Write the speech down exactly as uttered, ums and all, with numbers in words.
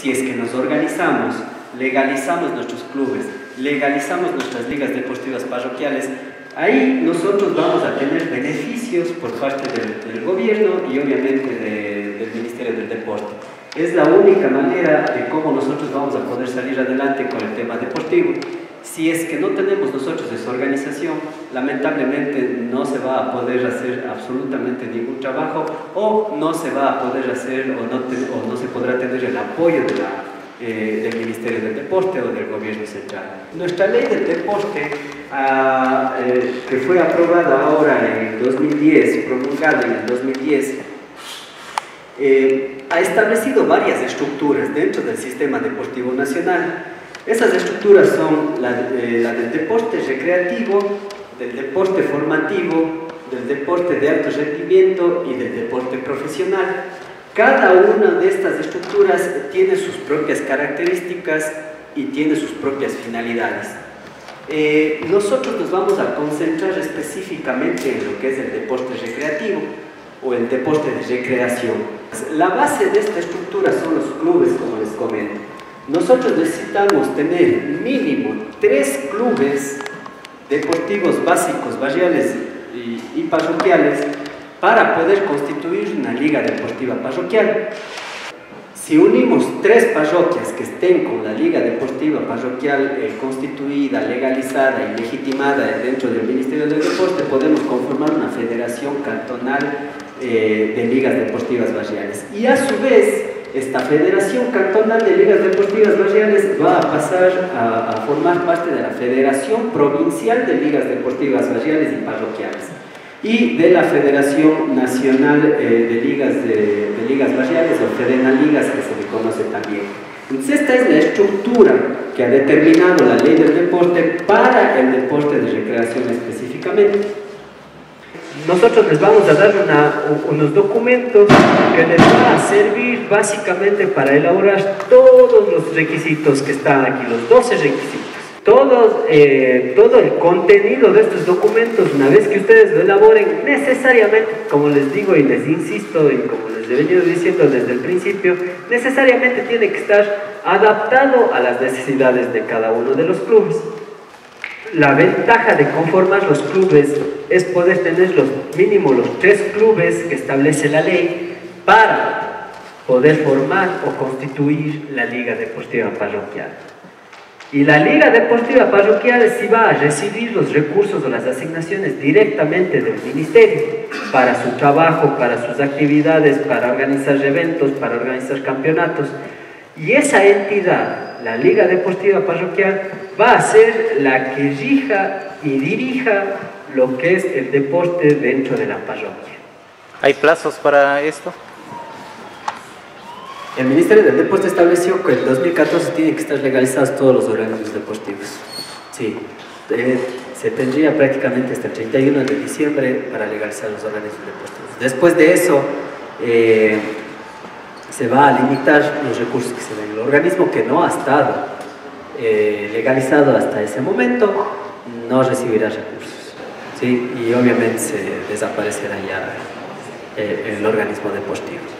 si es que nos organizamos, legalizamos nuestros clubes, legalizamos nuestras ligas deportivas parroquiales, ahí nosotros vamos a tener beneficios por parte del, del gobierno y obviamente de, del Ministerio del Deporte. Es la única manera de cómo nosotros vamos a poder salir adelante con el tema deportivo. Si es que no tenemos nosotros esa organización, lamentablemente no se va a poder hacer absolutamente ningún trabajo, o no se va a poder hacer o no, te, o no se podrá tener el apoyo de la, eh, del Ministerio del Deporte o del Gobierno Central. Nuestra Ley del Deporte, ah, eh, que fue aprobada ahora en dos mil diez, promulgada en el dos mil diez, eh, ha establecido varias estructuras dentro del sistema deportivo nacional. Esas estructuras son la, eh, la del deporte recreativo, del deporte formativo, del deporte de alto rendimiento y del deporte profesional. Cada una de estas estructuras tiene sus propias características y tiene sus propias finalidades. Eh, nosotros nos vamos a concentrar específicamente en lo que es el deporte recreativo o el deporte de recreación. La base de esta estructura son los clubes, como les comento. Nosotros necesitamos tener mínimo tres clubes deportivos básicos, barriales y, y parroquiales para poder constituir una liga deportiva parroquial. Si unimos tres parroquias que estén con la liga deportiva parroquial eh, constituida, legalizada y legitimada dentro del Ministerio del Deporte, podemos conformar una federación cantonal eh, de ligas deportivas barriales. Y a su vez, esta Federación Cantonal de Ligas Deportivas Barriales va a pasar a, a formar parte de la Federación Provincial de Ligas Deportivas Barriales y Parroquiales y de la Federación Nacional eh, de, Ligas de, de Ligas Barriales, o FEDENALIGAS, que se le conoce también. Entonces, esta es la estructura que ha determinado la Ley del Deporte para el deporte de recreación específicamente. Nosotros les vamos a dar una, unos documentos que les va a servir básicamente para elaborar todos los requisitos que están aquí, los doce requisitos. Todos, eh, todo el contenido de estos documentos, una vez que ustedes lo elaboren, necesariamente, como les digo y les insisto y como les he venido diciendo desde el principio, necesariamente tiene que estar adaptado a las necesidades de cada uno de los clubes. La ventaja de conformar los clubes es poder tener los mínimo los tres clubes que establece la ley para poder formar o constituir la Liga Deportiva Parroquial. Y la Liga Deportiva Parroquial sí va a recibir los recursos o las asignaciones directamente del Ministerio para su trabajo, para sus actividades, para organizar eventos, para organizar campeonatos. Y esa entidad, la Liga Deportiva Parroquial, va a ser la que rija y dirija lo que es el deporte dentro de la parroquia. ¿Hay plazos para esto? El Ministerio del Deporte estableció que en dos mil catorce tienen que estar legalizados todos los organismos deportivos. Sí, eh, se tendría prácticamente hasta el treinta y uno de diciembre para legalizar los organismos deportivos. Después de eso, eh, se va a limitar los recursos que se den. El organismo que no ha estado eh, legalizado hasta ese momento no recibirá recursos, ¿sí? Y obviamente se desaparecerá ya eh, el organismo deportivo.